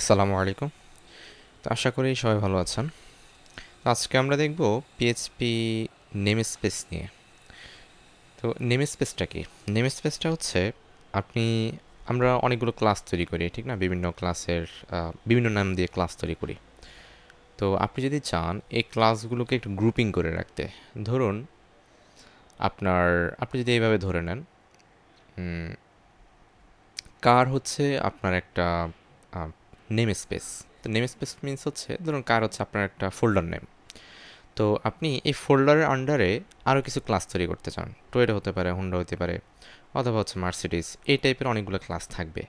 আসসালামু আলাইকুম। তো আশা করি সবাই ভালো আছেন। তো আজকে আমরা দেখব পিএইচপি নেমস্পেস নিয়ে। তো নেমস্পেসটা কি? নেমস্পেসটা হচ্ছে আমরা অনেকগুলো ক্লাস তৈরি করি, ঠিক না? বিভিন্ন ক্লাসের বিভিন্ন নাম দিয়ে ক্লাস তৈরি করি। তো আপনি যদি চান এই ক্লাসগুলোকে একটু গ্রুপিং করে রাখতে, ধরুন আপনি যদি এইভাবে ধরে নেন, কার হচ্ছে আপনার একটা নেম স্পেস। তো নেম স্পেস মিনস হচ্ছে, ধরুন কার হচ্ছে আপনার একটা ফোল্ডার নেম। তো আপনি এই ফোল্ডারের আন্ডারে আরও কিছু ক্লাস তৈরি করতে চান। টয়োটা হতে পারে, হোন্ডা হতে পারে, অথবা হচ্ছে মার্সিডিজ, এই টাইপের অনেকগুলো ক্লাস থাকবে।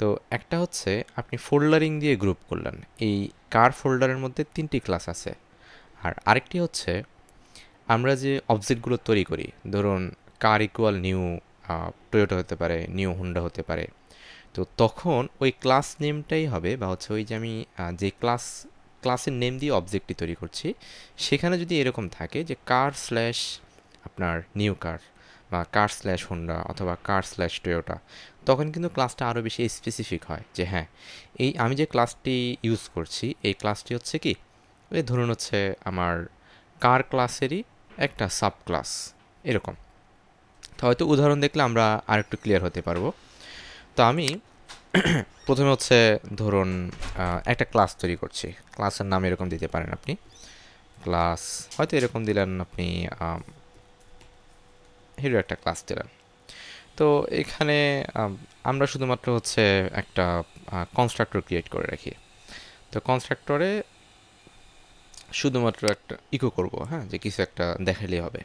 তো একটা হচ্ছে আপনি ফোল্ডারিং দিয়ে গ্রুপ করলেন। এই কার ফোল্ডারের মধ্যে 3টি ক্লাস আছে। আর আরেকটি হচ্ছে আমরা যে অবজেক্টগুলো তৈরি করি, ধরুন কার ইকুয়াল নিউ টয়োটা হতে পারে, নিউ হোন্ডা হতে পারে। তো তখন ওই ক্লাস নেমটাই হবে, বা হচ্ছে ওই যে আমি যে ক্লাসের নেম দিয়ে অবজেক্টটি তৈরি করছি, সেখানে যদি এরকম থাকে যে কার স্ল্যাশ আপনার নিউ কার, বা কার স্ল্যাশ হোন্ডা, অথবা কার স্ল্যাশ টয়োটা, তখন কিন্তু ক্লাসটা আরও বেশি স্পেসিফিক হয় যে হ্যাঁ, এই আমি যে ক্লাসটি ইউজ করছি এই ক্লাসটি হচ্ছে কি, এই ধরুন হচ্ছে আমার কার ক্লাসেরই একটা সাব ক্লাস, এরকম। তো হয়তো উদাহরণ দেখলে আমরা আর একটু ক্লিয়ার হতে পারবো। তো আমি প্রথমে হচ্ছে ধরুন একটা ক্লাস তৈরি করছি, ক্লাসের নাম এরকম দিতে পারেন আপনি। ক্লাস হয়তো এরকম দিলেন আপনি, হিরো একটা ক্লাস দিলেন। তো এখানে আমরা শুধুমাত্র হচ্ছে একটা কনস্ট্রাক্টর ক্রিয়েট করে রাখি। তো কনস্ট্রাক্টরে শুধুমাত্র একটা ইকো করব, হ্যাঁ, যে কিছু একটা দেখালেই হবে।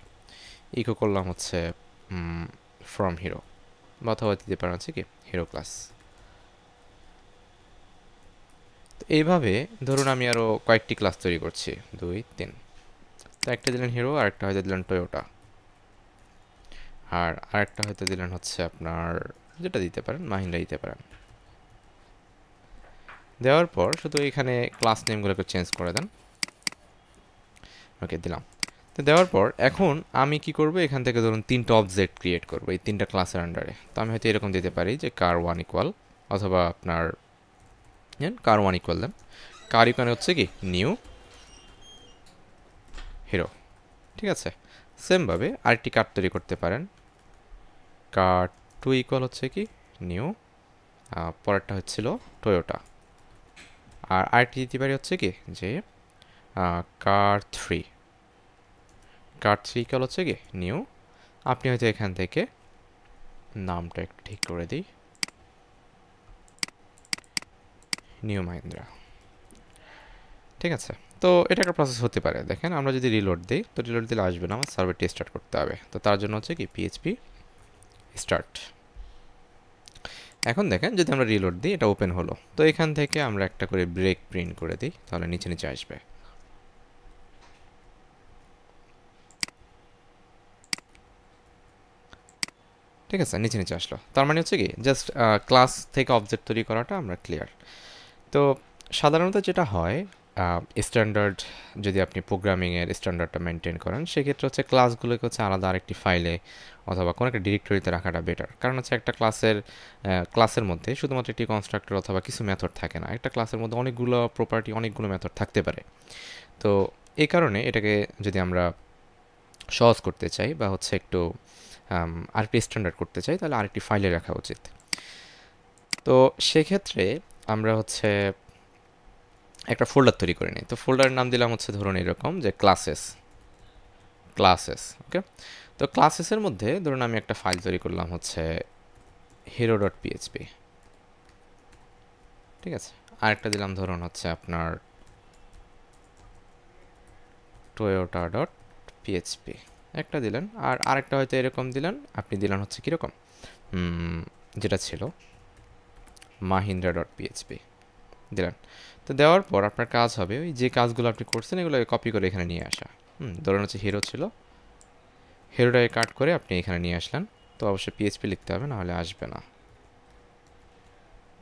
ইকো করলাম হচ্ছে ফ্রম হিরো, বা অথবা দিতে পারেন হচ্ছে কি হিরো ক্লাস। তো এইভাবে ধরুন আমি আরও কয়েকটি ক্লাস তৈরি করছি, 2, 3। তো একটা দিলেন হিরো, আর একটা হয়তো দিলেন টয়োটা, আর আরেকটা হয়তো দিলেন হচ্ছে আপনার যেটা দিতে পারেন মাহিন্দ্রা দিতে পারেন। দেওয়ার পর শুধু এখানে ক্লাস নেমগুলোকে চেঞ্জ করে দেন। ওকে, দিলাম। তো দেওয়ার পর এখন আমি কি করব, এখান থেকে ধরুন 3টা অবজেক্ট ক্রিয়েট করব এই 3টা ক্লাসের আন্ডারে। তো আমি হয়তো এরকম দিতে পারি যে কার ওয়ান ইকুয়াল, অথবা আপনার কার ওয়ান ইকুয়াল দেন, কার ইকুয়াল হচ্ছে কি নিউ হিরো, ঠিক আছে। সেমভাবে আরেকটি কার তৈরি করতে পারেন, কার টু ইকুয়াল হচ্ছে কি নিউ, পরেরটা হচ্ছিল টয়োটা। আর আরেকটি দিতে পারি হচ্ছে কি যে কার 3, কার 3 ইকুয়াল হচ্ছে কি নিউ। আপনি হয়তো এখান থেকে নামটা একটু ঠিক করে দিই, নিউ মাহিন্দ্রা, ঠিক আছে। তো এটা একটা প্রসেস হতে পারে। দেখেন আমরা যদি রিলোড দিই, তো রিলোড দিলে আসবে না, আমার সার্ভারটি স্টার্ট করতে হবে। তো তার জন্য হচ্ছে কি পিএইচপি স্টার্ট। এখন দেখেন যদি আমরা রিলোড দিই, এটা ওপেন হলো। তো এখান থেকে আমরা একটা করে ব্রেক প্রিন্ট করে দিই, তাহলে নিচে নিচে আসবে। ঠিক আছে, নিচে নিচে আসলো। তার মানে হচ্ছে কি জাস্ট ক্লাস থেকে অবজেক্ট তৈরি করাটা আমরা ক্লিয়ার। তো সাধারণত যেটা হয়, স্ট্যান্ডার্ড যদি আপনি প্রোগ্রামিংয়ের স্ট্যান্ডার্ডটা মেনটেন করেন, সেক্ষেত্রে হচ্ছে ক্লাসগুলোকে হচ্ছে আলাদা আরেকটি ফাইলে অথবা কোনো একটা ডিরেক্টরিতে রাখাটা বেটার। কারণ হচ্ছে একটা ক্লাসের মধ্যে শুধুমাত্র একটি কনস্ট্রাক্টর অথবা কিছু মেথড থাকে না। একটা ক্লাসের মধ্যে অনেকগুলো প্রপার্টি, অনেকগুলো মেথড থাকতে পারে। তো এই কারণে এটাকে যদি আমরা সহজ করতে চাই, বা হচ্ছে একটু আরেকটি স্ট্যান্ডার্ড করতে চাই, তাহলে আরেকটি ফাইলে রাখা উচিত। তো সেক্ষেত্রে আমরা হচ্ছে একটা ফোল্ডার তৈরি করে নিই। তো ফোল্ডারের নাম দিলাম হচ্ছে ধরুন এরকম যে ক্লাসেস। ওকে, তো ক্লাসেসের মধ্যে ধরুন আমি একটা ফাইল তৈরি করলাম হচ্ছে হিরো ডট পিএইচপি, ঠিক আছে। আরেকটা দিলাম ধরুন হচ্ছে আপনার টয়োটা ডট পিএইচপি, একটা দিলেন। আর আরেকটা হয়তো এরকম দিলেন, আপনি দিলেন হচ্ছে কীরকম যেটা ছিল মাহিন্দ্রা ডট পিএইচপি দিলেন। তো দেওয়ার পর আপনার কাজ হবে ওই যে কাজগুলো আপনি করছেন এগুলোকে কপি করে এখানে নিয়ে আসা। ধরুন হচ্ছে হিরো ছিল, হিরোটাকে কাট করে আপনি এখানে নিয়ে আসলেন। তো অবশ্যই পিএইচপি লিখতে হবে, নাহলে আসবে না,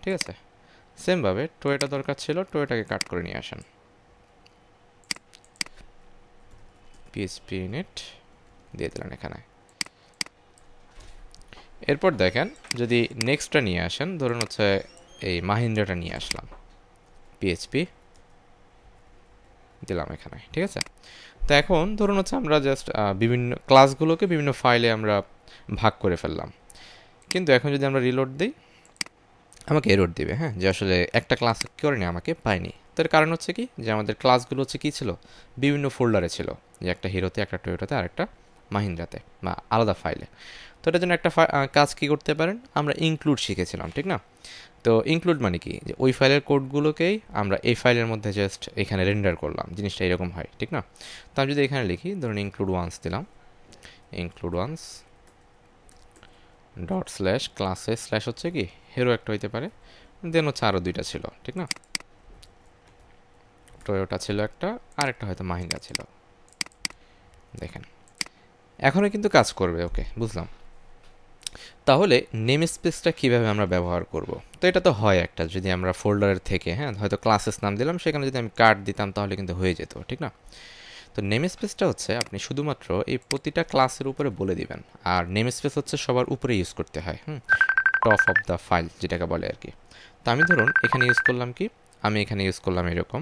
ঠিক আছে। সেমভাবে টয়োটা দরকার ছিল, টয়োটাকে কাট করে নিয়ে আসেন, পিএইচপি নেট দিয়ে দিলেন এখানে। এরপর দেখেন যদি নেক্সটটা নিয়ে আসেন, ধরুন হচ্ছে এই মাহিন্দ্রাটা নিয়ে আসলাম। PHP দিলাম এখানে, ঠিক আছে। তো এখন ধরুন হচ্ছে আমরা জাস্ট বিভিন্ন ক্লাসগুলোকে বিভিন্ন ফাইলে আমরা ভাগ করে ফেললাম, কিন্তু এখন যদি আমরা রিলোড দিই আমাকে এরর দিবে, হ্যাঁ, যে আসলে একটা ক্লাস করেনি, আমাকে পাইনি। তার কারণ হচ্ছে কি, যে আমাদের ক্লাসগুলো হচ্ছে কী ছিল, বিভিন্ন ফোল্ডারে ছিল, যে একটা হিরোতে, একটা টয়োটাতে, আর একটা মাহিন্দ্রাতে, বা আলাদা ফাইলে। তো এটার জন্য একটা কাজ কী করতে পারেন, আমরা ইনক্লুড শিখেছিলাম, ঠিক না? তো ইনক্লুড মানে কি, যে ওই ফাইলের কোডগুলোকেই আমরা এই ফাইলের মধ্যে জাস্ট এখানে রেন্ডার করলাম, জিনিসটা এরকম হয়, ঠিক না? তো আমি যদি এখানে লিখি, ধরুন ইনক্লুড ওয়ান্স দিলাম, ইনক্লুড ওয়ান্স ডট স্ল্যাশ ক্লাসে স্ল্যাশ হচ্ছে কি হিরো একটা হইতে পারে, দেন হচ্ছে আরও দুইটা ছিল, ঠিক না? টয়োটা ছিল একটা, আর একটা হয়তো মাহিন্দ্রা ছিল, দেখেন এখনও কিন্তু কাজ করবে। ওকে, বুঝলাম। তাহলে নেম স্পেসটা কীভাবে আমরা ব্যবহার করব? তো এটা তো হয় একটা, যদি আমরা ফোল্ডারের থেকে, হ্যাঁ, হয়তো ক্লাসেস নাম দিলাম, সেখানে যদি আমি কার্ড দিতাম তাহলে কিন্তু হয়ে যেত, ঠিক না? তো নেম স্পেসটা হচ্ছে আপনি শুধুমাত্র এই প্রতিটা ক্লাসের উপরে বলে দিবেন, আর নেম স্পেস হচ্ছে সবার উপরে ইউজ করতে হয়, টপ অফ দ্য ফাইল যেটাকে বলে আর কি। তো আমি ধরুন এখানে ইউজ করলাম কি, আমি এখানে ইউজ করলাম এরকম।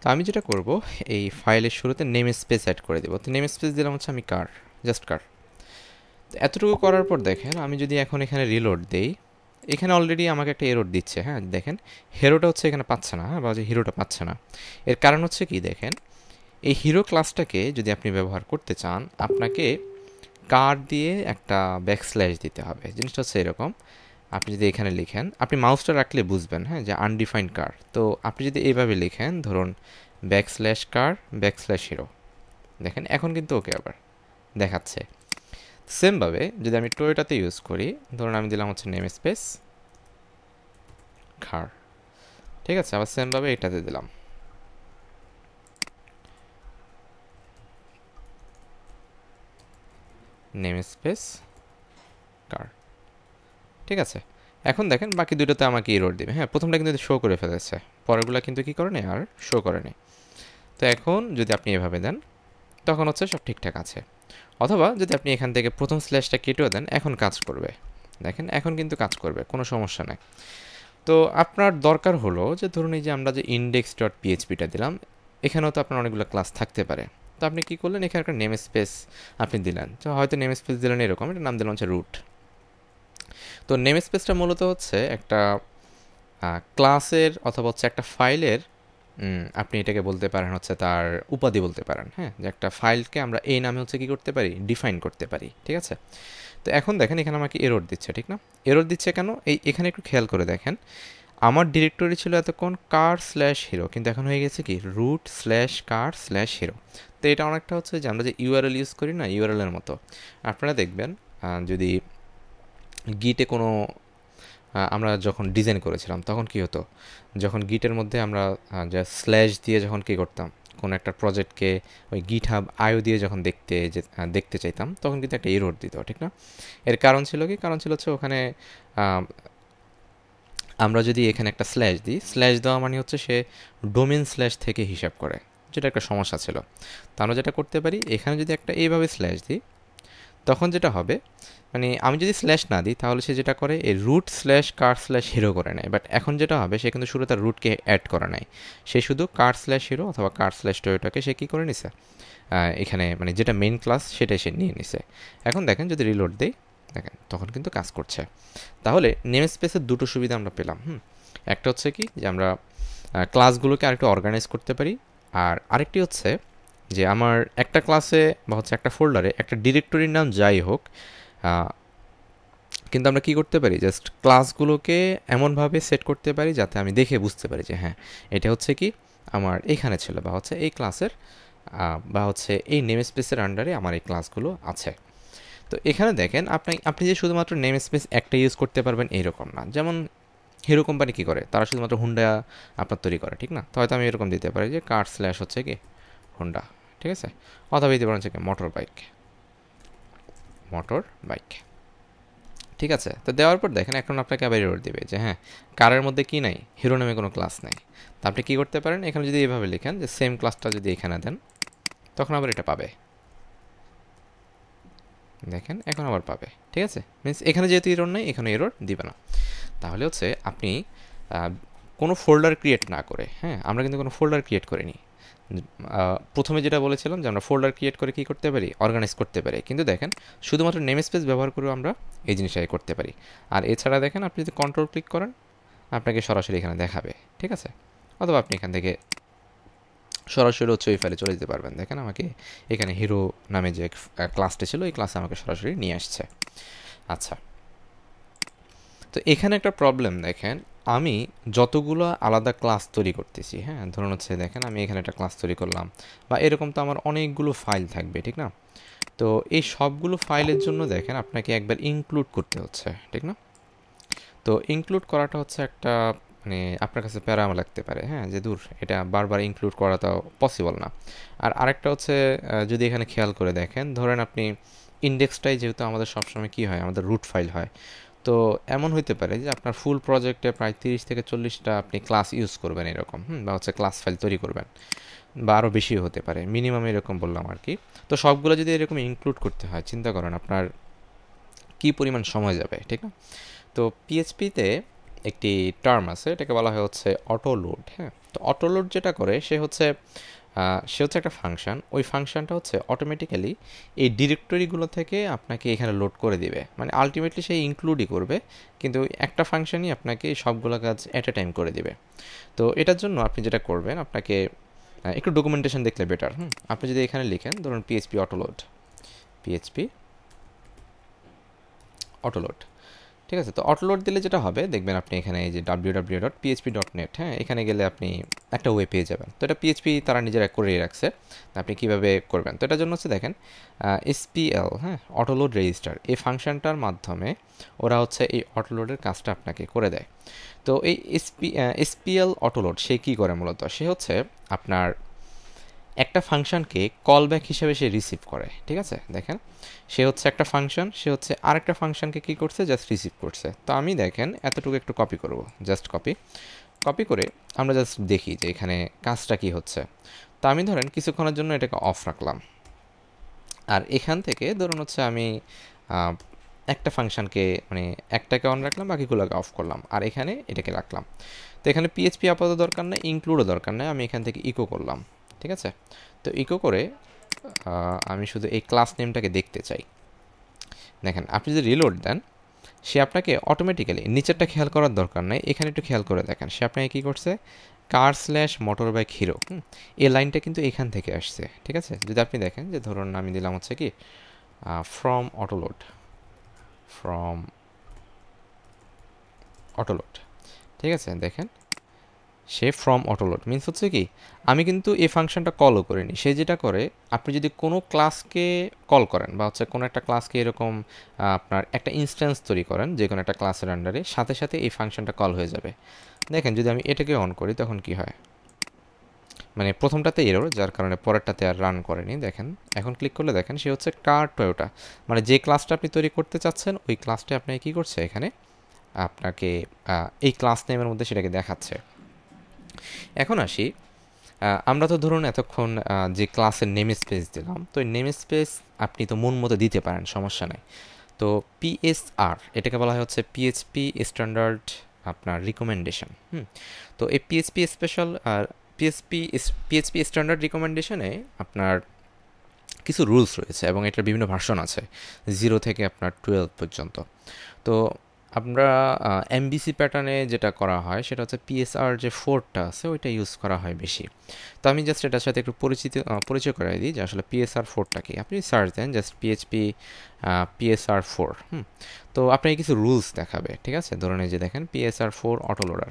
তো আমি যেটা করব, এই ফাইলের শুরুতে নেম স্পেস অ্যাড করে দেবো। তো নেম স্পেস দিলাম হচ্ছে আমি কার, জাস্ট কার। এতটুকু করার পর দেখেন আমি যদি এখন এখানে রিলোড দেই, এখানে অলরেডি আমাকে একটা এরর দিচ্ছে, হ্যাঁ, দেখেন হিরোটা হচ্ছে এখানে পাচ্ছে না, বা যে হিরোটা পাচ্ছে না, এর কারণ হচ্ছে কি, দেখেন এই হিরো ক্লাসটাকে যদি আপনি ব্যবহার করতে চান, আপনাকে কার দিয়ে একটা ব্যাকস্ল্যাশ দিতে হবে। জিনিসটা হচ্ছে এরকম, আপনি যদি এখানে লিখেন, আপনি মাউসটা রাখলে বুঝবেন, হ্যাঁ, যে আনডিফাইন্ড কার। তো আপনি যদি এইভাবে লিখেন, ধরুন ব্যাকস্ল্যাশ কার ব্যাকস্ল্যাশ হিরো, দেখেন এখন কিন্তু ওকে আবার দেখাচ্ছে। সেমভাবে যদি আমি টয়োটাতে ইউজ করি, ধরুন আমি দিলাম হচ্ছে নেম স্পেস কার, ঠিক আছে, আবার সেমভাবে এটাতে দিলাম। নেম স্পেস কার, ঠিক আছে। এখন দেখেন বাকি দুটোতে আমাকে এরর দেবে, হ্যাঁ, প্রথমটা কিন্তু শো করে ফেলেছে, পরেরগুলো কিন্তু কী করে নেই, আর শো করে নেই। তো এখন যদি আপনি এভাবে দেন তখন হচ্ছে সব ঠিকঠাক আছে, অথবা যদি আপনি এখান থেকে প্রথম স্ল্যাশটা কেটেও দেন, এখন কাজ করবে, দেখেন এখন কিন্তু কাজ করবে, কোনো সমস্যা নেই। তো আপনার দরকার হলো যে ধরুন এই যে আমরা যে ইন্ডেক্স ডট পিএইচপিটা দিলাম, এখানেও তো আপনার অনেকগুলো ক্লাস থাকতে পারে। তো আপনি কী করলেন, এখানে একটা নেম স্পেস আপনি দিলেন, তো হয়তো নেম স্পেস দিলেন এরকম, এটা নাম দিলাম হচ্ছে রুট। তো নেম স্পেসটা মূলত হচ্ছে একটা ক্লাসের অথবা হচ্ছে একটা ফাইলের, আপনি এটাকে বলতে পারেন হচ্ছে তার উপাধি বলতে পারেন, হ্যাঁ, যে একটা ফাইলকে আমরা এই নামে হচ্ছে কী করতে পারি, ডিফাইন করতে পারি, ঠিক আছে। তো এখন দেখেন এখানে আমাকে এরর দিচ্ছে, ঠিক না? এরর দিচ্ছে কেন, এই এখানে একটু খেয়াল করে দেখেন, আমার ডিরেক্টরি ছিল এতক্ষণ কার স্ল্যাশ হিরো, কিন্তু এখন হয়ে গেছে কি root slash car slash hero. তো এটা অনেকটা হচ্ছে যে আমরা যে ইউআরএল ইউজ করি না, ইউআরএলের মতো। আপনারা দেখবেন যদি গিটে কোনো, আমরা যখন ডিজাইন করেছিলাম তখন কি হতো, যখন গিটের মধ্যে আমরা যা স্ল্যাশ দিয়ে যখন কী করতাম, কোনো একটা প্রজেক্টকে ওই গিট হাব আইও দিয়ে যখন দেখতে চাইতাম, তখন কিন্তু একটা এরর দিত, ঠিক না? এর কারণ ছিল কি, কারণ ছিল হচ্ছে ওখানে আমরা যদি এখানে একটা স্ল্যাশ দিই, স্ল্যাশ দেওয়া মানে হচ্ছে সে ডোমেন স্ল্যাশ থেকে হিসাব করে, যেটা একটা সমস্যা ছিল। তো আমরা যেটা করতে পারি, এখানে যদি একটা এইভাবে স্ল্যাশ দিই, তখন যেটা হবে, মানে আমি যদি স্ল্যাশ না দিই তাহলে সে যেটা করে এই root slash car slash hero করে নেয়, বাট এখন যেটা হবে সে কিন্তু শুরু তার রুটকে অ্যাড করে নেয়, সে শুধু কার স্ল্যাশ হিরো অথবা কার স্ল্যাশ টয়োটাকে সে কী করে নিছে এখানে, মানে যেটা মেইন ক্লাস সেটাই সে নিয়ে নিছে। এখন দেখেন যদি রিলোড দেই, দেখেন তখন কিন্তু কাজ করছে। তাহলে নেম স্পেসের দুটো সুবিধা আমরা পেলাম, একটা হচ্ছে কি যে আমরা ক্লাসগুলোকে আরেকটু অর্গানাইজ করতে পারি, আর আরেকটি হচ্ছে যে আমার একটা ক্লাসে বা হচ্ছে একটা ফোল্ডারে একটা ডিরেক্টরির নাম যাই হোক, কিন্তু আমরা কি করতে পারি, জাস্ট ক্লাসগুলোকে এমনভাবে সেট করতে পারি যাতে আমি দেখে বুঝতে পারি যে হ্যাঁ এটা হচ্ছে কি আমার এখানে ছিল, বা হচ্ছে এই ক্লাসের, বা হচ্ছে এই নেম স্পেসের আন্ডারে আমার এই ক্লাসগুলো আছে। তো এখানে দেখেন আপনি যে শুধুমাত্র নেম স্পেস একটা ইউজ করতে পারবেন এইরকম না, যেমন হিরো কোম্পানি কী করে, তারা শুধুমাত্র হোন্ডা আপনার তৈরি করে, ঠিক না? তো হয়তো আমি এরকম দিতে পারি যে কার স্ল্যাশ হচ্ছে কি হোন্ডা, ঠিক আছে, অথবা দিতে পারেন হচ্ছে মোটর বাইক, মোটর বাইক, ঠিক আছে। তো দেওয়ার পর দেখেন এখন আপনাকে আবার এরর দেবে যে হ্যাঁ কারের মধ্যে কি নাই, হিরো নামে কোনো ক্লাস নাই। তা আপনি কী করতে পারেন, এখানে যদি এভাবে লেখেন যে সেম ক্লাসটা যদি এখানে দেন, তখন আবার এটা পাবে, দেখেন এখন আবার পাবে, ঠিক আছে। মিনস এখানে যেহেতু এরর নাই, এখানে এরর দিবে না। তাহলে হচ্ছে আপনি কোনো ফোল্ডার ক্রিয়েট না করে। হ্যাঁ, আমরা কিন্তু কোনো ফোল্ডার ক্রিয়েট করিনি। প্রথমে যেটা বলেছিলাম যে আমরা ফোল্ডার ক্রিয়েট করে কী করতে পারি, অর্গানাইজ করতে পারি, কিন্তু দেখেন শুধুমাত্র নেম স্পেস ব্যবহার করেও আমরা এই জিনিসটাই করতে পারি। আর এছাড়া দেখেন আপনি যদি কন্ট্রোল ক্লিক করেন আপনাকে সরাসরি এখানে দেখাবে, ঠিক আছে, অথবা আপনি এখান থেকে সরাসরি হচ্ছে ওই ফাইলে চলে যেতে পারবেন। দেখেন আমাকে এখানে হিরো নামে যে ক্লাসটা ছিল এই ক্লাসে আমাকে সরাসরি নিয়ে আসছে। আচ্ছা, তো এখানে একটা প্রবলেম, দেখেন আমি যতগুলো আলাদা ক্লাস তৈরি করতেছি, হ্যাঁ ধরুন হচ্ছে দেখেন আমি এখানে একটা ক্লাস তৈরি করলাম, বা এরকম তো আমার অনেকগুলো ফাইল থাকবে, ঠিক না? তো এই সবগুলো ফাইলের জন্য দেখেন আপনাকে একবার ইনক্লুড করতে হচ্ছে, ঠিক না? তো ইনক্লুড করাটা হচ্ছে একটা মানে আপনার কাছে প্যারা লাগতে পারে, হ্যাঁ, যে দূর এটা বারবার ইনক্লুড করাটাও পসিবল না। আর আরেকটা হচ্ছে যদি এখানে খেয়াল করে দেখেন, ধরেন আপনি ইন্ডেক্সটাই যেহেতু আমাদের সবসময় কী হয়, আমাদের রুট ফাইল হয়, তো এমন হইতে পারে যে আপনার ফুল প্রজেক্টে প্রায় 30 থেকে 40টা আপনি ক্লাস ইউজ করবেন এরকম, বা হচ্ছে ক্লাস ফাইল তৈরি করবেন, বা আরও বেশি হতে পারে, মিনিমাম এরকম বললাম আর কি। তো সবগুলো যদি এরকম ইনক্লুড করতে হয়, চিন্তা করেন আপনার কী পরিমাণ সময় যাবে, ঠিক না? তো পিএইচপিতে একটি টার্ম আছে, এটাকে বলা হয় হচ্ছে অটোলোড। হ্যাঁ, তো অটোলোড যেটা করে সে হচ্ছে একটা ফাংশন, ওই ফাংশনটা হচ্ছে অটোমেটিক্যালি এই ডিরেক্টরিগুলো থেকে আপনাকে এখানে লোড করে দিবে, মানে আলটিমেটলি সে ইনক্লুডই করবে, কিন্তু একটা ফাংশনই আপনাকে সবগুলো কাজ অ্যাট এ টাইম করে দিবে। তো এটার জন্য আপনি যেটা করবেন, আপনাকে একটু ডকুমেন্টেশন দেখলে বেটার। আপনি যদি এখানে লিখেন ধরুন পিএইচপি অটোলোড, পিএইচপি অটোলোড, ঠিক আছে, তো অটোলোড দিলে যেটা হবে দেখবেন আপনি এখানে এই যে www.php.net, হ্যাঁ এখানে গেলে আপনি একটা ওয়েব পেয়ে যাবেন। তো এটা PHP তারা নিজেরা করেই রাখছে, আপনি কীভাবে করবেন। তো এটার জন্য হচ্ছে দেখেন SPL, হ্যাঁ অটোলোড রেজিস্টার, এই ফাংশনটার মাধ্যমে ওরা হচ্ছে এই অটোলোডের কাজটা আপনাকে করে দেয়। তো এই SPL অটোলোড সে কী করে মূলত, সে হচ্ছে আপনার একটা ফাংশনকে কলব্যাক হিসেবে সে রিসিভ করে, ঠিক আছে। দেখেন সে হচ্ছে একটা ফাংশন, সে হচ্ছে আরেকটা ফাংশনকে কী করছে, জাস্ট রিসিভ করছে। তো আমি দেখেন এতটুকু একটু কপি করব, জাস্ট কপি করে আমরা জাস্ট দেখি যে এখানে কাজটা কি হচ্ছে। তো আমি ধরেন কিছুক্ষণের জন্য এটাকে অফ রাখলাম, আর এখান থেকে ধরুন হচ্ছে আমি একটা ফাংশনকে মানে একটাকে অন রাখলাম, বাকিগুলোকে অফ করলাম, আর এখানে এটাকে রাখলাম। তো এখানে পিএইচপি আপাতত দরকার নেই, ইনক্লুডও দরকার নেই, আমি এখান থেকে ইকো করলাম, ঠিক আছে। তো ইকো করে আমি শুধু এই ক্লাস নেমটাকে দেখতে চাই। দেখেন আপনি যদি রিলোড দেন, সে আপনাকে অটোমেটিক্যালি নিচেরটা খেয়াল করার দরকার নেই, এখানে একটু খেয়াল করে দেখেন সে আপনাকে কী করছে, car/motorbike হিরো, এই লাইনটা কিন্তু এখান থেকে আসছে, ঠিক আছে। যদি আপনি দেখেন যে ধরুন আমি দিলাম হচ্ছে কি ফ্রম অটোলোড, ঠিক আছে, দেখেন সে ফ্রম অটোলোড মিনস হচ্ছে কি আমি কিন্তু এই ফাংশনটা কলও করিনি। সে যেটা করে, আপনি যদি কোনো ক্লাসকে কল করেন বা হচ্ছে কোনো একটা ক্লাসকে এরকম আপনার একটা ইনস্ট্যান্স তৈরি করেন যে কোনো একটা ক্লাসের আন্ডারে, সাথে সাথে এই ফাংশনটা কল হয়ে যাবে। দেখেন যদি আমি এটাকে অন করি তখন কি হয়, মানে প্রথমটাতে এরর যার কারণে পরেরটাতে আর রান করেনি। দেখেন এখন ক্লিক করলে দেখেন সে হচ্ছে কার টয়োটা, মানে যে ক্লাসটা আপনি তৈরি করতে চাচ্ছেন ওই ক্লাসটা আপনাকে কী করছে, এখানে আপনাকে এই ক্লাস নেমের মধ্যে সেটাকে দেখাচ্ছে। এখন আসি, আমরা তো ধরুন এতক্ষণ যে ক্লাসের নেম স্পেস দিলাম, তো এই নেম স্পেস আপনি তো মন মতো দিতে পারেন, সমস্যা নেই। তো PSR, এটাকে বলা হয় হচ্ছে PHP স্ট্যান্ডার্ড আপনার রিকমেন্ডেশন। তো এই PHP স্ট্যান্ডার্ড রিকমেন্ডেশনে আপনার কিছু রুলস রয়েছে এবং এটার বিভিন্ন ভার্সন আছে 0 থেকে আপনার 12 পর্যন্ত। তো আমরা MVC প্যাটার্নে যেটা করা হয় সেটা হচ্ছে PSR-4 আছে ওইটা ইউজ করা হয় বেশি। তো আমি জাস্ট এটার সাথে একটু পরিচয় করাই দিই যে আসলে PSR-4টা কি। আপনি সার্চ দেন জাস্ট PHP PSR-4, তো আপনাকে কিছু রুলস দেখাবে, ঠিক আছে। ধরুন এই যে দেখেন PSR-4 অটোলোডার,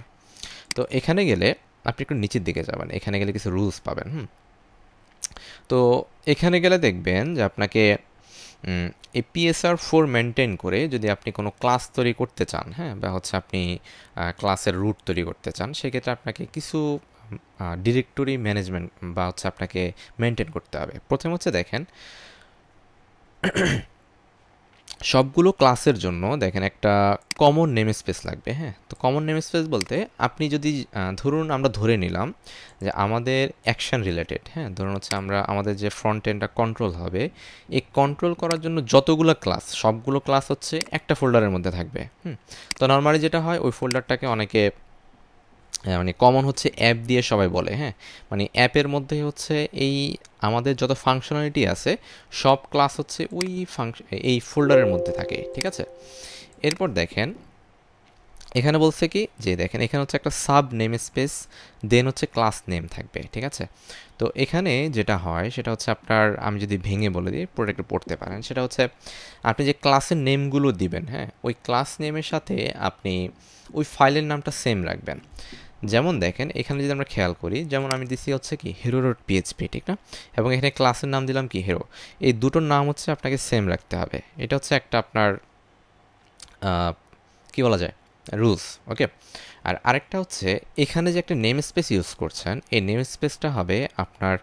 তো এখানে গেলে আপনি একটু নিচের দিকে যাবেন, এখানে গেলে কিছু রুলস পাবেন। তো এখানে গেলে দেখবেন যে আপনাকে এই PSR-4 মেনটেন করে যদি আপনি কোনো ক্লাস তৈরি করতে চান, হ্যাঁ বা হচ্ছে আপনি ক্লাসের রুট তৈরি করতে চান, সেক্ষেত্রে আপনাকে কিছু ডিরেক্টরি ম্যানেজমেন্ট বা হচ্ছে আপনাকে মেনটেন করতে হবে। প্রথম হচ্ছে দেখেন সবগুলো ক্লাসের জন্য দেখেন একটা কমন নেম স্পেস লাগবে। হ্যাঁ, তো কমন নেম স্পেস বলতে আপনি যদি ধরুন আমরা ধরে নিলাম যে আমাদের অ্যাকশন রিলেটেড, হ্যাঁ ধরুন হচ্ছে আমরা আমাদের যে ফ্রন্ট এন্ডটা কন্ট্রোল হবে, এই কন্ট্রোল করার জন্য যতগুলো ক্লাস সবগুলো ক্লাস হচ্ছে একটা ফোল্ডারের মধ্যে থাকবে। তো নর্মালি যেটা হয় ওই ফোল্ডারটাকে অনেকে মানে কমন হচ্ছে অ্যাপ দিয়ে সবাই বলে, হ্যাঁ মানে অ্যাপের মধ্যে হচ্ছে এই আমাদের যত ফাংশনালিটি আছে সব ক্লাস হচ্ছে ওই এই ফোল্ডারের মধ্যে থাকে, ঠিক আছে। এরপর দেখেন এখানে বলছে কি যে দেখেন এখানে হচ্ছে একটা সাব নেম স্পেস, দেন হচ্ছে ক্লাস নেম থাকবে, ঠিক আছে। তো এখানে যেটা হয় সেটা হচ্ছে আপনার, আমি যদি ভেঙে বলে দিই প্রোডাক্টে পড়তে পারেন, সেটা হচ্ছে আপনি যে ক্লাসের নেমগুলো দিবেন, হ্যাঁ ওই ক্লাস নেমের সাথে আপনি ওই ফাইলের নামটা সেম রাখবেন। যেমন দেখেন এখানে যদি আমরা খেয়াল করি, যেমন আমি দিচ্ছি হচ্ছে কি হিরো ডট পিএইচপি, ঠিক না, এবং এখানে ক্লাসের নাম দিলাম কি হিরো, এই দুটোর নাম হচ্ছে আপনাকে সেম রাখতে হবে। এটা হচ্ছে একটা আপনার কি বলা যায় রুলস, ওকে। আর আরেকটা হচ্ছে এখানে যে একটা নেম স্পেস ইউজ করছেন, এই নেম স্পেসটা হবে আপনার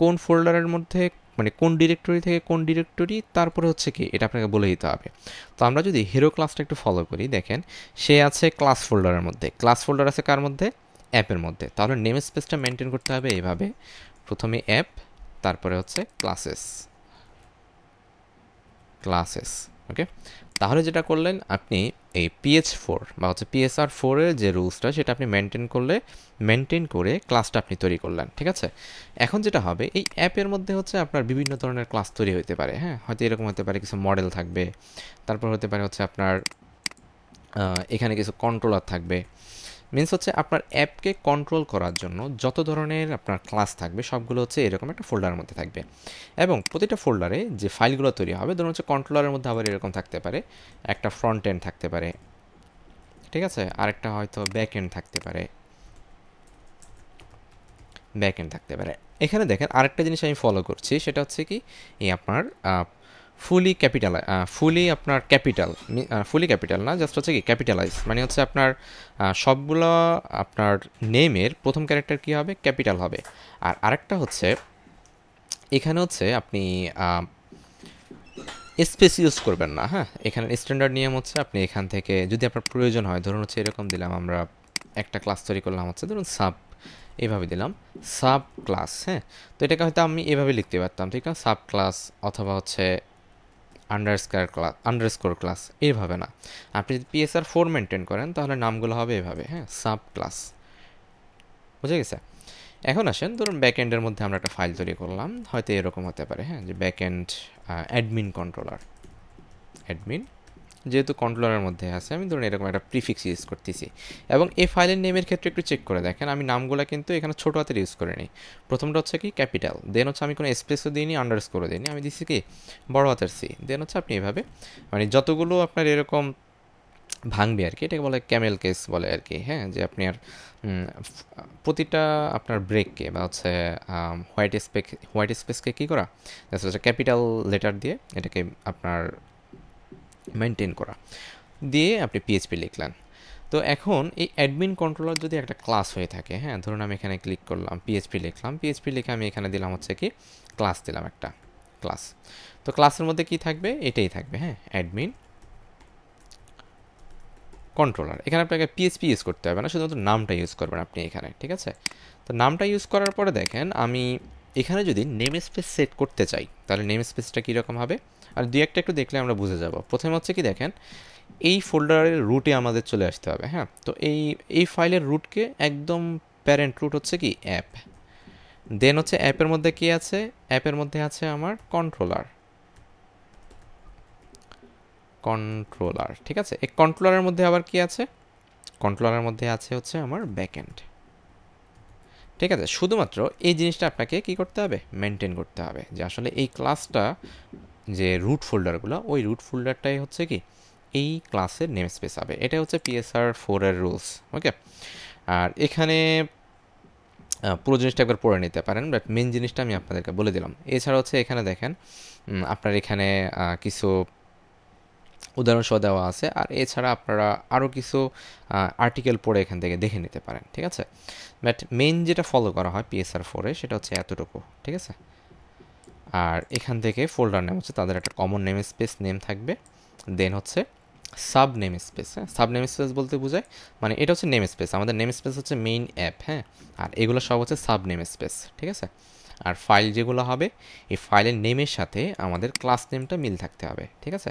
কোন ফোল্ডারের মধ্যে, মানে কোন ডিরেক্টরি থেকে কোন ডিরেক্টরি, তারপরে হচ্ছে কি এটা আপনাকে বলে দিতে হবে। তো আমরা যদি হিরো ক্লাসটা একটু ফলো করি, দেখেন সে আছে ক্লাস ফোল্ডারের মধ্যে, ক্লাস ফোল্ডার আছে কার মধ্যে, অ্যাপের মধ্যে। তাহলে নেম স্পেসটা মেনটেন করতে হবে এইভাবে, প্রথমে অ্যাপ, তারপরে হচ্ছে ক্লাসেস ক্লাসেস, ওকে। তাহলে যেটা করলেন আপনি এই PH4 বা হচ্ছে PSR4 এর যে রুলসটা সেটা আপনি মেনটেন করে ক্লাসটা আপনি তৈরি করলেন, ঠিক আছে। এখন যেটা হবে এই অ্যাপের মধ্যে হচ্ছে আপনার বিভিন্ন ধরনের ক্লাস তৈরি হতে পারে, হ্যাঁ হয়তো এরকম হতে পারে কিছু মডেল থাকবে, তারপর হতে পারে হচ্ছে আপনার এখানে কিছু কন্ট্রোলার থাকবে। মিনস হচ্ছে আপনার অ্যাপকে কন্ট্রোল করার জন্য যত ধরনের আপনার ক্লাস থাকবে সবগুলো হচ্ছে এরকম একটা ফোল্ডারের মধ্যে থাকবে, এবং প্রতিটা ফোল্ডারে যে ফাইলগুলো তৈরি হবে ধরুন হচ্ছে কন্ট্রোলারের মধ্যে আবার এরকম থাকতে পারে, একটা ফ্রন্ট এন্ড থাকতে পারে, ঠিক আছে, আরেকটা হয়তো ব্যাক এন্ড থাকতে পারে, এখানে দেখেন আরেকটা জিনিস আমি ফলো করছি, সেটা হচ্ছে কি এই আপনার ফুলি ক্যাপিটাল না, জাস্ট হচ্ছে কি ক্যাপিটালাইজ, মানে হচ্ছে আপনার সবগুলো আপনার নেমের প্রথম ক্যারেক্টার কি হবে, ক্যাপিটাল হবে। আর আরেকটা হচ্ছে এখানে হচ্ছে আপনি স্পেস ইউজ করবেন না, হ্যাঁ এখানে স্ট্যান্ডার্ড নিয়ম হচ্ছে আপনি এখান থেকে যদি আপনার প্রয়োজন হয়, ধরুন হচ্ছে এরকম দিলাম আমরা একটা ক্লাস তৈরি করলাম হচ্ছে ধরুন সাব, এভাবে দিলাম সাব ক্লাস, হ্যাঁ তো এটাকে হয়তো আমি এভাবে লিখতে পারতাম, ঠিক আছে, সাব ক্লাস অথবা হচ্ছে আন্ডারস্কোর ক্লাস, এইভাবে না। আপনি যদি PSR4 মেনটেন করেন তাহলে নামগুলো হবে এভাবে, হ্যাঁ সাব ক্লাস, বুঝে গেছে। এখন আসেন ধরুন ব্যাক এন্ডের মধ্যে আমরা একটা ফাইল তৈরি করলাম, হয়তো এরকম হতে পারে, হ্যাঁ যে ব্যাক এন্ড অ্যাডমিন, যেহেতু কন্ট্রোলারের মধ্যে আছে আমি ধরুন এরকম একটা প্রিফিক্স ইউজ করতেছি, এবং এই ফাইলের নেমের ক্ষেত্রে একটু চেক করে দেখেন আমি নামগুলো কিন্তু এখানে ছোটো হাতের ইউজ করে নিই। প্রথমটা হচ্ছে কি ক্যাপিটাল, দেন হচ্ছে আমি কোনো স্পেসও দিইনি, আন্ডারস্কোরও দিইনি, আমি দিচ্ছি কি বড় হাতের সি, দেন হচ্ছে আপনি এভাবে মানে যতগুলো আপনার এরকম ভাঙবে আর কি, এটাকে বলে ক্যামেল কেস বলে আর কি, হ্যাঁ যে আপনি আর প্রতিটা আপনার ব্রেককে বা হচ্ছে হোয়াইট স্পেসকে কী করা, হচ্ছে ক্যাপিটাল লেটার দিয়ে এটাকে আপনার মেনটেন করা, দিয়ে আপনি PHP লিখলেন। তো এখন এই অ্যাডমিন কন্ট্রোলার যদি একটা ক্লাস হয়ে থাকে, হ্যাঁ ধরুন আমি এখানে ক্লিক করলাম PHP লিখে আমি এখানে দিলাম হচ্ছে কি ক্লাস, দিলাম একটা ক্লাস, তো ক্লাসের মধ্যে কি থাকবে, এটাই থাকবে, হ্যাঁ অ্যাডমিন কন্ট্রোলার। এখানে আপনাকে PHP ইউজ করতে হবে না, শুধুমাত্র নামটা ইউজ করবেন আপনি এখানে, ঠিক আছে। তো নামটা ইউজ করার পরে দেখেন আমি এখানে যদি নেম স্পেস সেট করতে চাই তাহলে নেম স্পেসটা কীরকম হবে, আর দুই একটা একটু দেখলে আমরা বুঝে যাব। প্রথমে হচ্ছে কি দেখেন এই ফোল্ডারের রুটে আমাদের চলে আসতে হবে, হ্যাঁ তো এই ফাইলের রুটকে একদম প্যারেন্ট রুট হচ্ছে কি অ্যাপ, দেন হচ্ছে অ্যাপের মধ্যে কি আছে, অ্যাপের মধ্যে আছে আমার কন্ট্রোলার, ঠিক আছে। এই কন্ট্রোলারের মধ্যে আবার কি আছে, কন্ট্রোলারের মধ্যে আছে হচ্ছে আমার ব্যাকএন্ড, ঠিক আছে। শুধুমাত্র এই জিনিসটা আপনাকে কি করতে হবে, মেনটেন করতে হবে যে আসলে এই ক্লাসটা যে রুট ফোল্ডারগুলো ওই রুট ফোল্ডারটাই হচ্ছে কি এই ক্লাসের নেম স্পেস হবে, এটা হচ্ছে PSR4 এর রুলস, ওকে। আর এখানে পুরো জিনিসটা একবার পড়ে নিতে পারেন, বাট মেন জিনিসটা আমি আপনাদেরকে বলে দিলাম। এছাড়া হচ্ছে এখানে দেখেন আপনার এখানে কিছু উদাহরণসহ দেওয়া আছে, আর এছাড়া আপনারা আরও কিছু আর্টিকেল পড়ে এখান থেকে দেখে নিতে পারেন, ঠিক আছে। বাট মেইন যেটা ফলো করা হয় PSR4-এ সেটা হচ্ছে এতটুকু, ঠিক আছে। আর এখান থেকে ফোল্ডার নেম হচ্ছে তাদের একটা কমন নেম স্পেস নেম থাকবে, দেন হচ্ছে সাব নেম স্পেস, হ্যাঁ সাব নেম স্পেস বলতে বোঝায় মানে এটা হচ্ছে নেম স্পেস, আমাদের নেম স্পেস হচ্ছে মেইন অ্যাপ, হ্যাঁ আর এগুলো সব হচ্ছে সাব নেম স্পেস, ঠিক আছে। আর ফাইল যেগুলো হবে এই ফাইলের নেমের সাথে আমাদের ক্লাস নেমটা মিল থাকতে হবে, ঠিক আছে?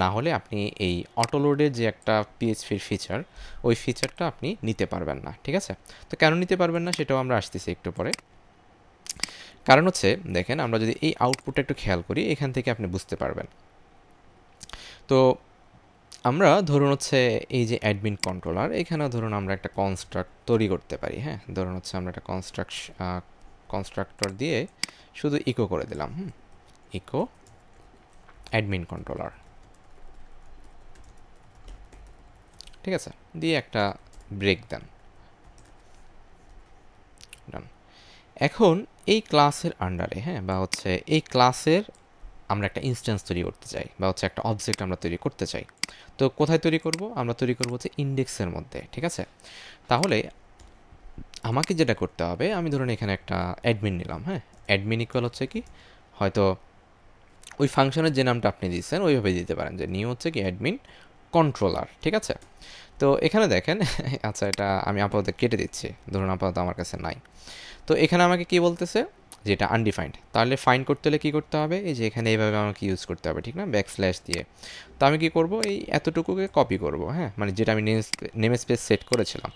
না হলে আপনি এই অটোলোডের যে একটা পিএইচপির ফিচার, ওই ফিচারটা আপনি নিতে পারবেন না, ঠিক আছে? তো কেন নিতে পারবেন না সেটাও আমরা আসতেছি একটু পরে। কারণ হচ্ছে দেখেন, আমরা যদি এই আউটপুটটা একটু খেয়াল করি, এখান থেকে আপনি বুঝতে পারবেন। তো আমরা ধরুন হচ্ছে এই যে অ্যাডমিন কন্ট্রোলার, এখানে ধরুন আমরা একটা কনস্ট্রাক্ট তৈরি করতে পারি। হ্যাঁ, ধরুন হচ্ছে আমরা একটা কনস্ট্রাক্টর দিয়ে শুধু ইকো করে দিলাম, ইকো অ্যাডমিন কন্ট্রোলার, ঠিক আছে, দিয়ে একটা ব্রেক দেন। এখন এই ক্লাসের আন্ডারে, হ্যাঁ, বা হচ্ছে এই ক্লাসের আমরা একটা ইনস্ট্যান্স তৈরি করতে চাই, বা হচ্ছে একটা অবজেক্ট আমরা তৈরি করতে চাই। তো কোথায় তৈরি করব? আমরা তৈরি করব হচ্ছে ইন্ডেক্সের মধ্যে, ঠিক আছে? তাহলে আমাকে যেটা করতে হবে, আমি ধরুন এখানে একটা অ্যাডমিন নিলাম। হ্যাঁ, অ্যাডমিন ইকুয়াল হচ্ছে কি, হয়তো ওই ফাংশনের যে নামটা আপনি দিচ্ছেন ওইভাবে দিতে পারেন, যে নিউ হচ্ছে কি অ্যাডমিন কন্ট্রোলার, ঠিক আছে? তো এখানে দেখেন, আচ্ছা এটা আমি আপাতত কেটে দিচ্ছি, ধরুন আপাতত আমার কাছে নাই। তো এখানে আমাকে কি বলতেছে, যেটা আনডিফাইন্ড। তাহলে ফাইন করতে হলে কী করতে হবে, এই যে এখানে এইভাবে আমাকে ইউজ করতে হবে, ঠিক না, ব্যাকস্ল্যাশ দিয়ে। তো আমি কি করব, এই এতটুকুকে কপি করব। হ্যাঁ, মানে যেটা আমি নেম স্পেস সেট করেছিলাম,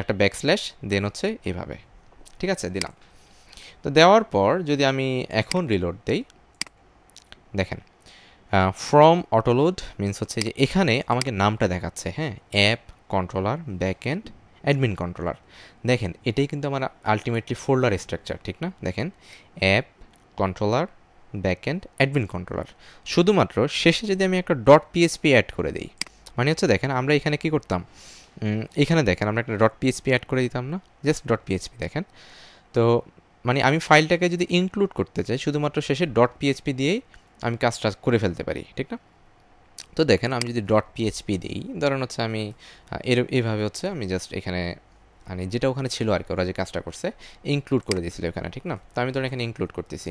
একটা ব্যাকস্ল্যাশ দেন হচ্ছে এইভাবে, ঠিক আছে, দিলাম। তো দেওয়ার পর যদি আমি এখন রিলোড দেই, দেখেন ফ্রম অটোলোড মিনস হচ্ছে যে এখানে আমাকে নামটা দেখাচ্ছে। হ্যাঁ, app controller backend admin controller, দেখেন এটাই কিন্তু আমার আলটিমেটলি ফোল্ডার স্ট্রাকচার, ঠিক না? দেখেন app controller backend admin controller, শুধুমাত্র শেষে যদি আমি একটা ডট পিএইচপি অ্যাড করে দিই, মানে হচ্ছে দেখেন আমরা এখানে কি করতাম, এখানে দেখেন আমরা একটা ডট পিএইচপি অ্যাড করে দিতাম না, জাস্ট ডট পিএইচপি, দেখেন। তো মানে আমি ফাইলটাকে যদি ইনক্লুড করতে চাই, শুধুমাত্র শেষে ডট পিএইচপি দিয়েই আমি কাজটা করে ফেলতে পারি, ঠিক না? তো দেখেন আমি যদি ডট পিএইচপি দিই, ধরেন হচ্ছে আমি এইভাবে হচ্ছে আমি জাস্ট এখানে মানে যেটা ওখানে ছিল আর কি, ওরা যে কাজটা করছে ইনক্লুড করে দিয়েছিল ওখানে, ঠিক না? তো আমি ধরেন এখানে ইনক্লুড করতেছি,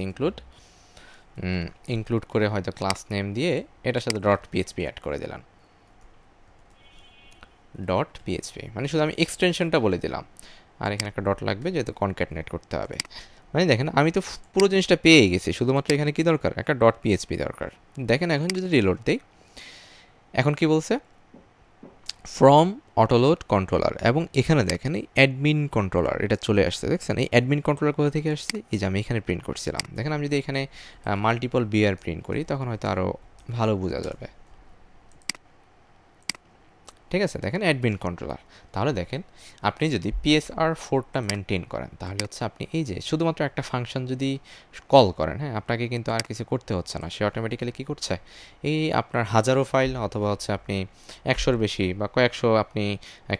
ইনক্লুড করে হয়তো ক্লাস নেম দিয়ে এটার সাথে ডট পিএইচপি অ্যাড করে দিলাম, ডট পিএইচপি, মানে শুধু আমি এক্সটেনশনটা বলে দিলাম। আর এখানে একটা ডট লাগবে যেহেতু কনক্যাটেনেট করতে হবে। মানে দেখেন আমি তো পুরো জিনিসটা পেয়ে গেছি, শুধুমাত্র এখানে কি দরকার, একটা ডট পিএইচপি দরকার। দেখেন এখন যদি রিলোড দিই, এখন কি বলছে, ফ্রম অটোলোড কন্ট্রোলার, এবং এখানে দেখেন এই অ্যাডমিন কন্ট্রোলার এটা চলে আসছে। দেখছেন এই অ্যাডমিন কন্ট্রোলার কোথা থেকে আসছে, এই যে আমি এখানে প্রিন্ট করছিলাম। দেখেন আমি যদি এখানে মাল্টিপল বিআর প্রিন্ট করি তখন হয়তো আরও ভালো বোঝা যাবে, ঠিক আছে? দেখেন অ্যাডমিন কন্ট্রোলার। তাহলে দেখেন আপনি যদি PSR-4টা মেনটেন করেন, তাহলে হচ্ছে আপনি এই যে শুধুমাত্র একটা ফাংশন যদি কল করেন, হ্যাঁ, আপনাকে কিন্তু আর কিছু করতে হচ্ছে না, সে অটোমেটিক্যালি কী করছে, এই আপনার হাজারো ফাইল অথবা হচ্ছে আপনি 100-র বেশি বা কয়েকশো আপনি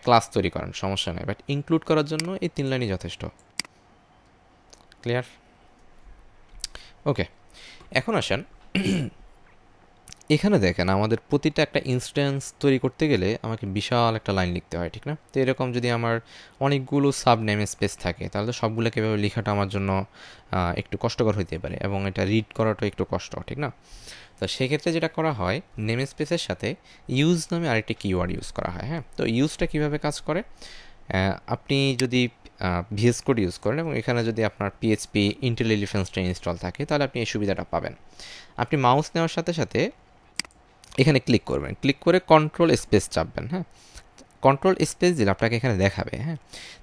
ক্লাস তৈরি করেন, সমস্যা নেই, বাট ইনক্লুড করার জন্য এই 3 লাইনই যথেষ্ট। ক্লিয়ার? ওকে, এখন আসেন এখানে দেখেন আমাদের প্রতিটা একটা ইনস্ট্যান্স তৈরি করতে গেলে আমাকে বিশাল একটা লাইন লিখতে হয়, ঠিক না? তো এরকম যদি আমার অনেকগুলো সাব নেম স্পেস থাকে, তাহলে তো সবগুলোকে এভাবে লেখাটা আমার জন্য একটু কষ্টকর হইতে পারে, এবং এটা রিড করাটাও একটু কষ্ট, ঠিক না? তো সেক্ষেত্রে যেটা করা হয়, নেম স্পেসের সাথে ইউজ নামে আরেকটি কিওয়ার্ড ইউজ করা হয়। হ্যাঁ, তো ইউজটা কীভাবে কাজ করে, আপনি যদি VS Code ইউজ করেন এবং এখানে যদি আপনার PHP IntelliLifenstein ইনস্টল থাকে, তাহলে আপনি এই সুবিধাটা পাবেন। আপনি মাউস নেওয়ার সাথে সাথে এখানে ক্লিক করবেন, ক্লিক করে কন্ট্রোল স্পেস চাপবেন। হ্যাঁ, কন্ট্রোল স্পেস দিলে আপনাকে এখানে দেখাবে, হ্যাঁ,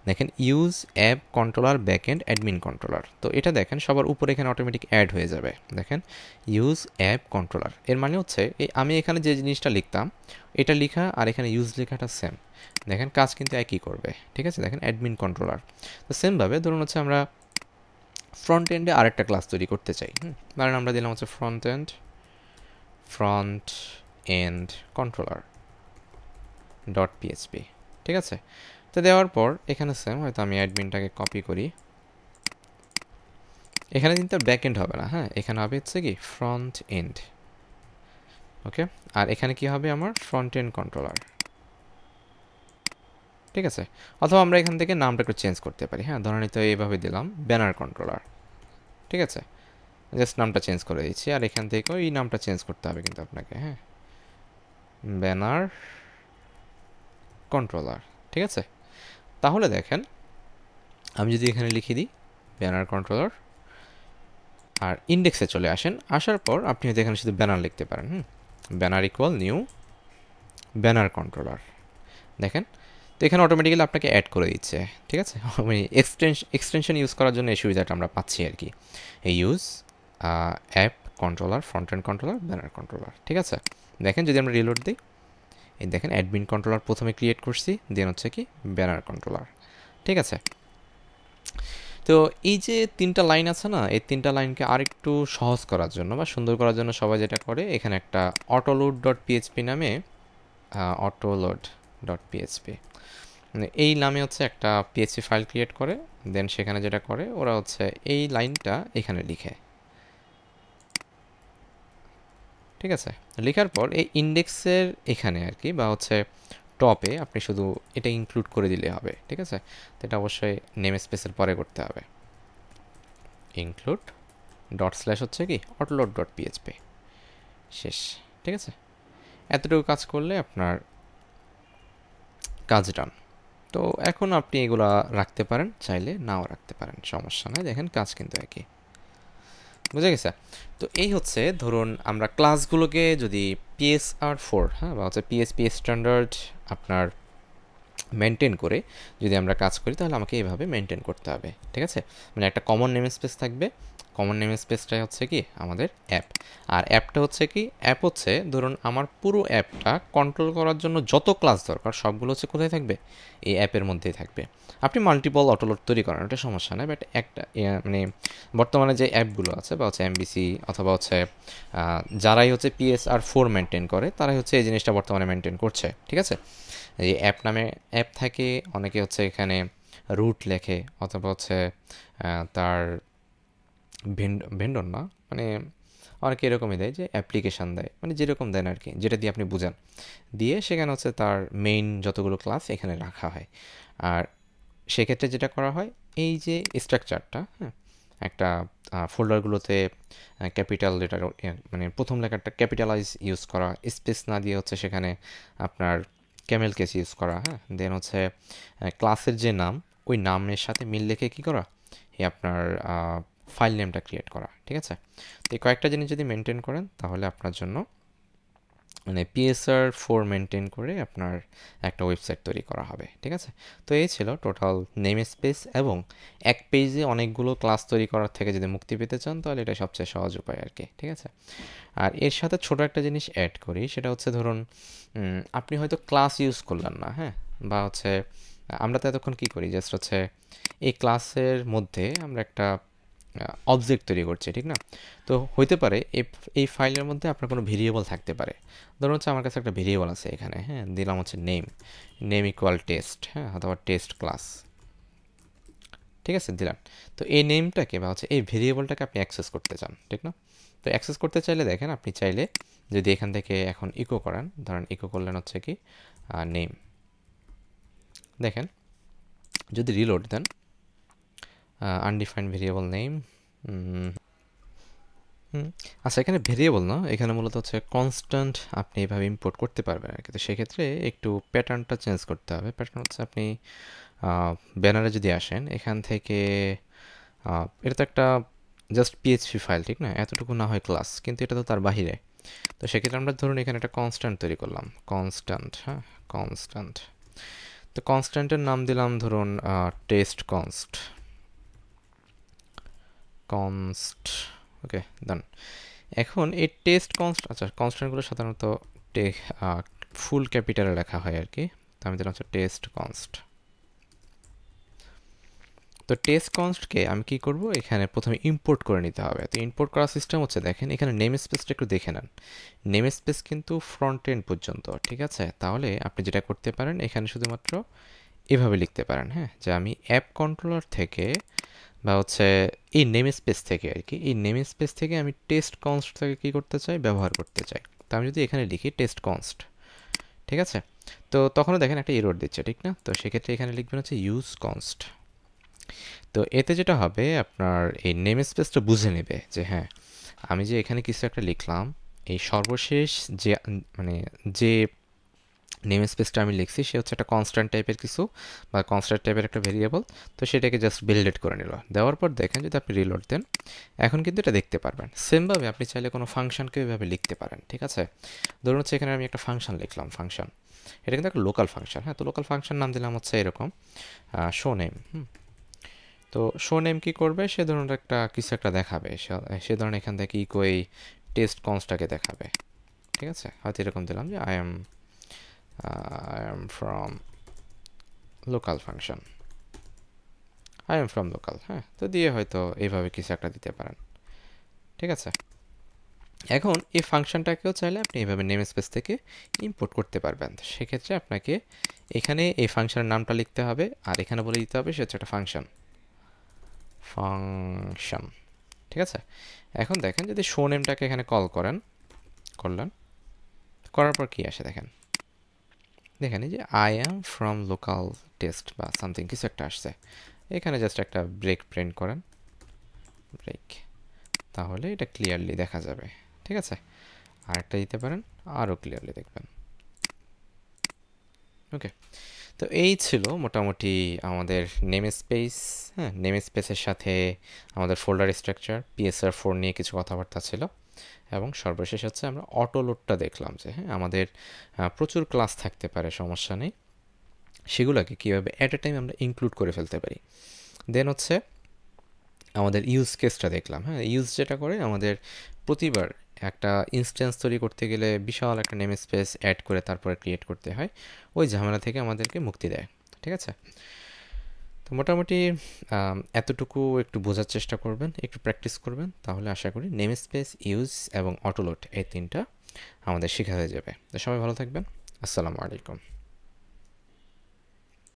দেখেন use app controller backend admin controller. তো এটা দেখেন সবার উপরে এখানে অটোমেটিক অ্যাড হয়ে যাবে। দেখেন ইউজ অ্যাপ কন্ট্রোলার, এর মানে হচ্ছে এই আমি এখানে যে জিনিসটা লিখতাম এটা লেখা আর এখানে ইউজ লেখাটা সেম, দেখেন কাজ কিন্তু একই করবে, ঠিক আছে? দেখেন অ্যাডমিন কন্ট্রোলার। তো সেমভাবে ধরুন হচ্ছে আমরা ফ্রন্ট এন্ডে আরেকটা ক্লাস তৈরি করতে চাই, কারণ আমরা দিলাম হচ্ছে front end controller dot PHP, ঠিক আছে? তো দেওয়ার পর এখানে সেম, হয়তো আমি অ্যাডমিনটাকে কপি করি, এখানে কিন্তু ব্যাকএন্ড হবে না, হ্যাঁ, এখানে হবে হচ্ছে কি ফ্রন্ট এন্ড, ওকে? আর এখানে কি হবে আমার ফ্রন্ট এন্ড কন্ট্রোলার, ঠিক আছে? অথবা আমরা এখান থেকে নামটা একটু চেঞ্জ করতে পারি। হ্যাঁ, ধরেন তো এইভাবে দিলাম ব্যানার কন্ট্রোলার, ঠিক আছে? জাস্ট নামটা চেঞ্জ করে দিচ্ছি, আর এখান থেকে এই নামটা চেঞ্জ করতে হবে কিন্তু আপনাকে, হ্যাঁ, ব্যানার কন্ট্রোলার, ঠিক আছে? তাহলে দেখেন আমি যদি এখানে লিখে দিই ব্যানার কন্ট্রোলার, আর ইনডেক্সে চলে আসেন, আসার পর আপনি হয়তো এখানে শুধু ব্যানার লিখতে পারেন। Banner equal new banner controller, দেখেন তো এখানে অটোমেটিক্যালি আপনাকে অ্যাড করে দিচ্ছে। ঠিক আছে, আমি এক্সটেনশন ইউজ করার জন্য এই সুবিধাটা আমরা পাচ্ছি আর কি, এই use app controller, front end controller, banner controller. ঠিক আছে, দেখেন যদি আমরা রিলোড দিই, এই দেখেন অ্যাডমিন কন্ট্রোলার প্রথমে ক্রিয়েট করছি, দেন হচ্ছে কি ব্যানার কন্ট্রোলার। ঠিক আছে, তো এই যে তিনটা লাইন আছে না, এই তিনটা লাইনকে আরেকটু সহজ করার জন্য বা সুন্দর করার জন্য সবাই যেটা করে, এখানে একটা অটোলোড ডট পিএইচপি নামে, অটোলোড ডট পিএইচপি এই নামে হচ্ছে একটা পিএইচপি ফাইল ক্রিয়েট করে, দেন সেখানে যেটা করে ওরা হচ্ছে এই লাইনটা এখানে লিখে। ঠিক আছে, লেখার পর এই ইন্ডেক্সের এখানে আর কি বা হচ্ছে টপে আপনি শুধু এটা ইনক্লুড করে দিলে হবে। ঠিক আছে, তো এটা অবশ্যই নেম স্পেসের পরে করতে হবে, ইনক্লুড ডট স্ল্যাশ হচ্ছে কি অটোলোড ডট পিএইচপি, শেষ। ঠিক আছে, এতটুকু কাজ করলে আপনার কাজ ডান। তো এখন আপনি এগুলা রাখতে পারেন, চাইলে নাও রাখতে পারেন, সমস্যা নাই, দেখেন কাজ কিন্তু একই। বুঝে গেছে? তো এই হচ্ছে ধরুন আমরা ক্লাসগুলোকে যদি PSR-4 বা হচ্ছে PHP স্ট্যান্ডার্ড আপনার মেনটেন করে যদি আমরা কাজ করি, তাহলে আমাকে এইভাবে মেনটেন করতে হবে। ঠিক আছে, মানে একটা কমন নেম স্পেস থাকবে, কমন নেম স্পেসটাই হচ্ছে কি আমাদের অ্যাপ, আর অ্যাপটা হচ্ছে কি, অ্যাপ হচ্ছে ধরুন আমার পুরো অ্যাপটা কন্ট্রোল করার জন্য যত ক্লাস দরকার সবগুলো হচ্ছে কোথায় থাকবে, এই অ্যাপের মধ্যেই থাকবে। আপনি মাল্টিপল অটোলোড তৈরি করেন, ওটা সমস্যা নেই, বাট একটা মানে বর্তমানে যে অ্যাপগুলো আছে বা হচ্ছে MVC অথবা হচ্ছে যারাই হচ্ছে PSR-4 মেনটেন করে তারাই হচ্ছে এই জিনিসটা বর্তমানে মেনটেন করছে। ঠিক আছে, এই অ্যাপ নামে অ্যাপ থাকে, অনেকে হচ্ছে এখানে রুট লেখে অথবা হচ্ছে তার ভেন্ডর না মানে অনেকে এরকমই দেয় যে অ্যাপ্লিকেশান দেয়, মানে যেরকম দেন আর কি, যেটা দিয়ে আপনি বুঝান, দিয়ে সেখানে হচ্ছে তার মেইন যতগুলো ক্লাস এখানে রাখা হয়। আর সেক্ষেত্রে যেটা করা হয়, এই যে স্ট্রাকচারটা, একটা ফোল্ডারগুলোতে ক্যাপিটাল লেটার মানে প্রথম লেখাটা ক্যাপিটালাইজ ইউজ করা, স্পেস না দিয়ে হচ্ছে সেখানে আপনার ক্যামেল কেস ইউজ করা, দেন হচ্ছে ক্লাসের যে নাম ওই নামের সাথে মিল লেখে কী করা, এই আপনার ফাইল নেমটা ক্রিয়েট করা। ঠিক আছে, তো এই কয়েকটা জিনিস যদি মেনটেন করেন তাহলে আপনার জন্য মানে PSR-4 মেনটেন করে আপনার একটা ওয়েবসাইট তৈরি করা হবে। ঠিক আছে, তো এই ছিল টোটাল নেম স্পেস, এবং এক পেজে অনেকগুলো ক্লাস তৈরি করার থেকে যদি মুক্তি পেতে চান তাহলে এটা সবচেয়ে সহজ উপায় আর কি। ঠিক আছে, আর এর সাথে ছোট একটা জিনিস অ্যাড করি, সেটা হচ্ছে ধরুন আপনি হয়তো ক্লাস ইউজ করলেন না, বা হচ্ছে আমরা তো এতক্ষণ কী করি, জাস্ট হচ্ছে এই ক্লাসের মধ্যে আমরা একটা অবজেক্ট তৈরি করছে। ঠিক না, তো হইতে পারে এই ফাইলের মধ্যে আপনার কোনো ভেরিয়েবল থাকতে পারে, ধরুন হচ্ছে আমার কাছে একটা ভেরিয়েবল আছে এখানে, দিলাম হচ্ছে নেম, নেম ইকুয়াল টেস্ট, অথবা টেস্ট ক্লাস। ঠিক আছে, দিলাম। তো এই নেমটাকে বা হচ্ছে এই ভেরিয়েবলটাকে আপনি অ্যাক্সেস করতে চান। ঠিক না, তো অ্যাক্সেস করতে চাইলে দেখেন আপনি চাইলে যদি এখান থেকে এখন ইকো করেন, ধরেন ইকো করলেন হচ্ছে কি নেম, দেখেন যদি রিলোড দেন undefined ভেরিয়েবল নেম, আচ্ছা এখানে ভেরিয়েবল না, এখানে মূলত হচ্ছে কনস্ট্যান্ট আপনি এইভাবে ইম্পোর্ট করতে পারবেন আর কি। তো সেক্ষেত্রে একটু প্যাটার্নটা চেঞ্জ করতে হবে। প্যাটার্ন হচ্ছে আপনি ব্যানারে যদি আসেন এখান থেকে, এটা তো একটা জাস্ট PHP ফাইল, ঠিক না, এতটুকু না হয় ক্লাস, কিন্তু এটা তো তার বাহিরে। তো সেক্ষেত্রে আমরা ধরুন এখানে একটা কনস্ট্যান্ট তৈরি করলাম, কনস্ট্যান্ট, কনস্ট্যান্ট, তো কনস্ট্যান্টের নাম দিলাম ধরুন test const, const, okay done. এখন এই টেস্ট কনস্ট, আচ্ছা কনস্ট্যান্টগুলো সাধারণত ফুল ক্যাপিটালে লেখা হয় আর কি, তো আমি যেটা হচ্ছে টেস্ট কনস্ট। তো টেস্ট কনস্টকে আমি কি করব, এখানে প্রথমে ইম্পোর্ট করে নিতে হবে। তো ইম্পোর্ট করার সিস্টেম হচ্ছে দেখেন এখানে নেম স্পেসটা একটু দেখে নেন, নেম স্পেস কিন্তু ফ্রন্ট এন্ড পর্যন্ত। ঠিক আছে, তাহলে আপনি যেটা করতে পারেন এখানে শুধুমাত্র এভাবে লিখতে পারেন, যে আমি অ্যাপ কন্ট্রোলার থেকে বা হচ্ছে এই নেম স্পেস থেকে আর কি, এই নেম স্পেস থেকে আমি টেস্ট কনস্টটাকে কী করতে চাই, ব্যবহার করতে চাই। তো আমি যদি এখানে লিখি টেস্ট কনস্ট, ঠিক আছে, তো তখনও দেখেন একটা এরর দিচ্ছে। ঠিক না, তো সেক্ষেত্রে এখানে লিখবেন হচ্ছে ইউজ কনস্ট। তো এতে যেটা হবে আপনার এই নেম স্পেসটা বুঝে নেবে যে আমি যে এখানে কিছু একটা লিখলাম, এই সর্বশেষ যে মানে যে নেমস্পেসটা আমি লিখছি সে হচ্ছে একটা কনস্ট্যান্ট টাইপের কিছু বা কনস্ট্যান্ট টাইপের একটা ভেরিয়েবল, তো সেটাকে জাস্ট বিল্ডেড করে নিল। দেওয়ার পর দেখেন যদি আপনি রিলোড দেন এখন কিন্তু এটা দেখতে পারবেন। সেমভাবে আপনি চাইলে কোনো ফাংশনকে এভাবে লিখতে পারেন, ঠিক আছে। ধরুন হচ্ছে এখানে আমি একটা ফাংশন লিখলাম, ফাংশন এটা কিন্তু একটা লোকাল ফাংশন, হ্যাঁ। তো লোকাল ফাংশন নাম দিলাম হচ্ছে এরকম শো নেম। তো শো নেম কী করবে, সে ধরুন একটা কিছু একটা দেখাবে, সে ধরুন এখান থেকে ইকো এই টেস্ট কনস্টটাকে দেখাবে, ঠিক আছে। হয়তো এরকম দিলাম যে I am from local function, I am from local, হ্যাঁ। তো দিয়ে হয়তো এইভাবে কিছু একটা দিতে পারেন, ঠিক আছে। এখন এই ফাংশনটাকেও চাইলে আপনি এইভাবে নেম স্পেস থেকে ইম্পোর্ট করতে পারবেন। তো সেক্ষেত্রে আপনাকে এখানে এই ফাংশনের নামটা লিখতে হবে আর এখানে বলে দিতে হবে সে হচ্ছে একটা ফাংশন, ঠিক আছে। এখন দেখেন যদি শো নেমটাকে এখানে কল করলেন, করার পর কি আসে দেখেন, দেখেন এই যে I am from local test বা সামথিং কিছু একটা আসছে। এখানে জাস্ট একটা ব্রেক প্রিন্ট করেন, ব্রেক, তাহলে এটা ক্লিয়ারলি দেখা যাবে, ঠিক আছে। আর একটা দিতে পারেন, আরও ক্লিয়ারলি দেখবেন, ওকে। তো এই ছিল মোটামুটি আমাদের নেম স্পেস, হ্যাঁ। নেম স্পেসের সাথে আমাদের ফোল্ডার স্ট্রাকচার, PSR-4 নিয়ে কিছু কথাবার্তা ছিল, এবং সর্বশেষ হচ্ছে আমরা অটোলোডটা দেখলাম যে হ্যাঁ আমাদের প্রচুর ক্লাস থাকতে পারে, সমস্যা নেই, সেগুলোকে কীভাবে অ্যাট এ টাইম আমরা ইনক্লুড করে ফেলতে পারি। দেন হচ্ছে আমাদের ইউজ কেসটা দেখলাম, হ্যাঁ। ইউজ যেটা করে আমাদের প্রতিবার একটা ইনস্ট্যান্স তৈরি করতে গেলে বিশাল একটা নেম স্পেস অ্যাড করে তারপরে ক্রিয়েট করতে হয়, ওই ঝামেলা থেকে আমাদেরকে মুক্তি দেয়, ঠিক আছে। তো মোটামুটি এতটুকু একটু বোঝার চেষ্টা করবেন, একটু প্র্যাকটিস করবেন, তাহলে আশা করি নেম স্পেস, ইউজ এবং অটোলোড এই তিনটা আমাদের শেখা হয়ে যাবে। তো সবাই ভালো থাকবেন, আসসালামু আলাইকুম।